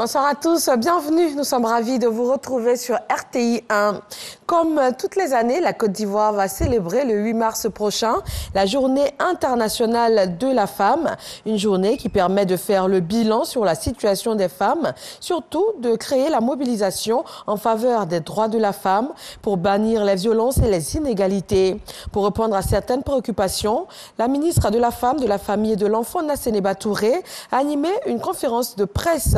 Bonsoir à tous, bienvenue. Nous sommes ravis de vous retrouver sur RTI 1. Comme toutes les années, la Côte d'Ivoire va célébrer le 8 mars prochain la Journée internationale de la femme. Une journée qui permet de faire le bilan sur la situation des femmes, surtout de créer la mobilisation en faveur des droits de la femme pour bannir les violences et les inégalités. Pour répondre à certaines préoccupations, la ministre de la Femme, de la Famille et de l'Enfant, Nassénéba Touré, a animé une conférence de presse.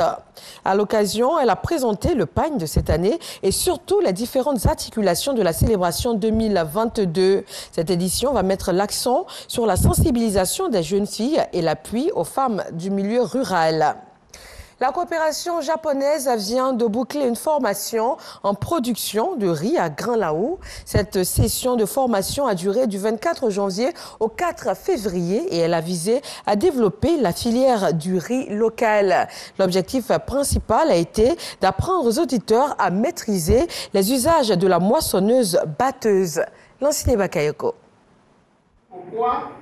À l'occasion, elle a présenté le pagne de cette année et surtout les différentes articulations de la célébration 2022. Cette édition va mettre l'accent sur la sensibilisation des jeunes filles et l'appui aux femmes du milieu rural. La coopération japonaise vient de boucler une formation en production de riz à Grand-Lahou. Cette session de formation a duré du 24 janvier au 4 février et elle a visé à développer la filière du riz local. L'objectif principal a été d'apprendre aux auditeurs à maîtriser les usages de la moissonneuse batteuse. Lancine Bakayoko.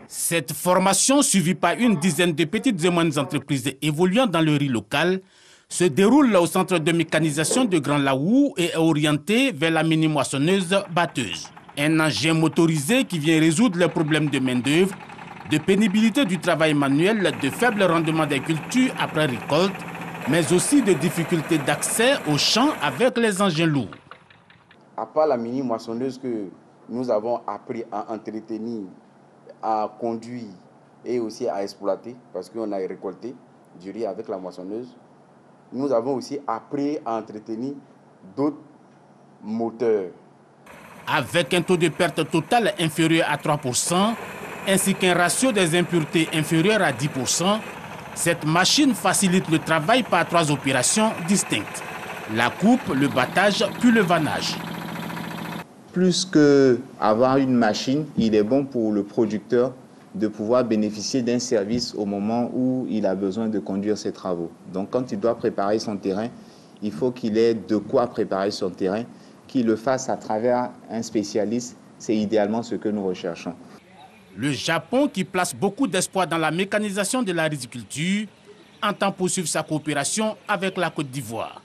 Cette formation, suivie par une dizaine de petites et moyennes entreprises évoluant dans le riz local, se déroule au centre de mécanisation de Grand-Lahou et est orientée vers la mini-moissonneuse batteuse. Un engin motorisé qui vient résoudre les problèmes de main-d'œuvre, de pénibilité du travail manuel, de faible rendement des cultures après récolte, mais aussi de difficultés d'accès aux champs avec les engins lourds. À part la mini-moissonneuse que nous avons appris à entretenir, à conduire et aussi à exploiter, parce qu'on a récolté du riz avec la moissonneuse. Nous avons aussi appris à entretenir d'autres moteurs. Avec un taux de perte totale inférieur à 3%, ainsi qu'un ratio des impuretés inférieur à 10%, cette machine facilite le travail par trois opérations distinctes. La coupe, le battage, puis le vannage. Plus qu'avoir une machine, il est bon pour le producteur de pouvoir bénéficier d'un service au moment où il a besoin de conduire ses travaux. Donc quand il doit préparer son terrain, il faut qu'il ait de quoi préparer son terrain, qu'il le fasse à travers un spécialiste. C'est idéalement ce que nous recherchons. Le Japon, qui place beaucoup d'espoir dans la mécanisation de la riziculture, entend poursuivre sa coopération avec la Côte d'Ivoire.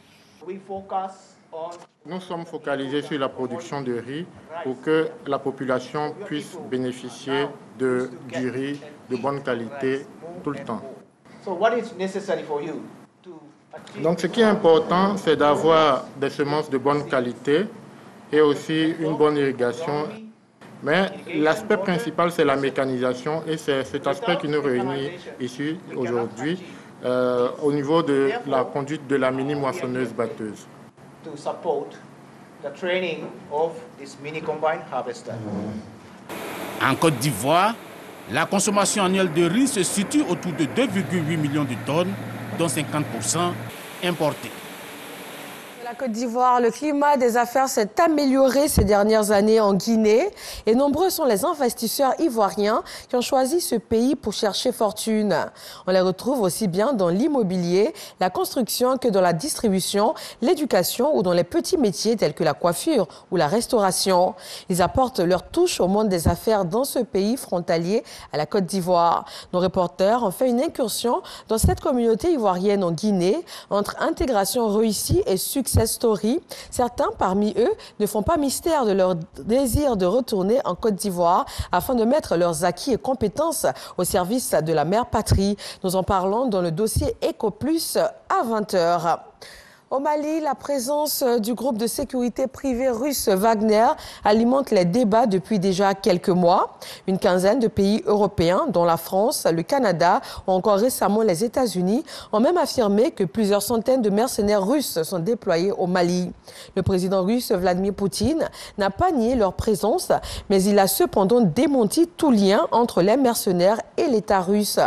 Nous sommes focalisés sur la production de riz pour que la population puisse bénéficier du riz de bonne qualité tout le temps. Donc ce qui est important, c'est d'avoir des semences de bonne qualité et aussi une bonne irrigation. Mais l'aspect principal, c'est la mécanisation et c'est cet aspect qui nous réunit ici aujourd'hui au niveau de la conduite de la mini-moissonneuse batteuse. To support the training of this mini combine harvester. En Côte d'Ivoire, la consommation annuelle de riz se situe autour de 2,8 millions de tonnes, dont 50% importées. La Côte d'Ivoire, le climat des affaires s'est amélioré ces dernières années en Guinée et nombreux sont les investisseurs ivoiriens qui ont choisi ce pays pour chercher fortune. On les retrouve aussi bien dans l'immobilier, la construction que dans la distribution, l'éducation ou dans les petits métiers tels que la coiffure ou la restauration. Ils apportent leur touche au monde des affaires dans ce pays frontalier à la Côte d'Ivoire. Nos reporters ont fait une incursion dans cette communauté ivoirienne en Guinée entre intégration réussie et succès. Story. Certains parmi eux ne font pas mystère de leur désir de retourner en Côte d'Ivoire afin de mettre leurs acquis et compétences au service de la mère patrie. Nous en parlons dans le dossier EcoPlus à 20h. Au Mali, la présence du groupe de sécurité privée russe Wagner alimente les débats depuis déjà quelques mois. Une quinzaine de pays européens, dont la France, le Canada ou encore récemment les États-Unis, ont même affirmé que plusieurs centaines de mercenaires russes sont déployés au Mali. Le président russe Vladimir Poutine n'a pas nié leur présence, mais il a cependant démenti tout lien entre les mercenaires et l'État russe.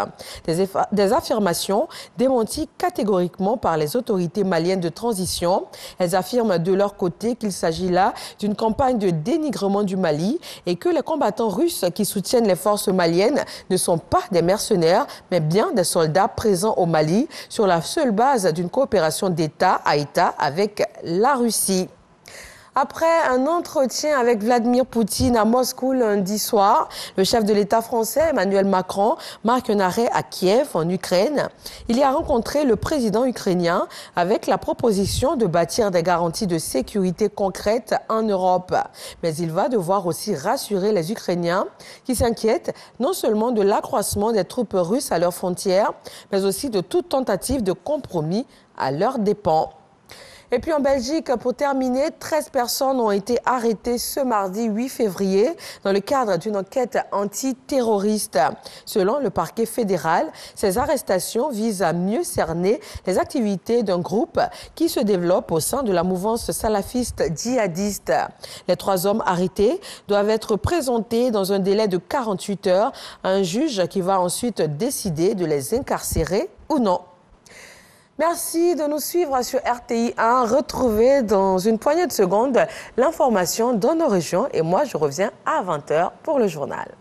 Des affirmations démenties catégoriquement par les autorités maliennes de transition. Elles affirment de leur côté qu'il s'agit là d'une campagne de dénigrement du Mali et que les combattants russes qui soutiennent les forces maliennes ne sont pas des mercenaires, mais bien des soldats présents au Mali sur la seule base d'une coopération d'État à État avec la Russie. Après un entretien avec Vladimir Poutine à Moscou lundi soir, le chef de l'État français, Emmanuel Macron, marque un arrêt à Kiev, en Ukraine. Il y a rencontré le président ukrainien avec la proposition de bâtir des garanties de sécurité concrètes en Europe. Mais il va devoir aussi rassurer les Ukrainiens qui s'inquiètent non seulement de l'accroissement des troupes russes à leurs frontières, mais aussi de toute tentative de compromis à leurs dépens. Et puis en Belgique, pour terminer, 13 personnes ont été arrêtées ce mardi 8 février dans le cadre d'une enquête antiterroriste. Selon le parquet fédéral, ces arrestations visent à mieux cerner les activités d'un groupe qui se développe au sein de la mouvance salafiste djihadiste. Les 3 hommes arrêtés doivent être présentés dans un délai de 48 heures à un juge qui va ensuite décider de les incarcérer ou non. Merci de nous suivre sur RTI 1. Retrouvez dans une poignée de secondes l'information dans nos régions. Et moi, je reviens à 20h pour le journal.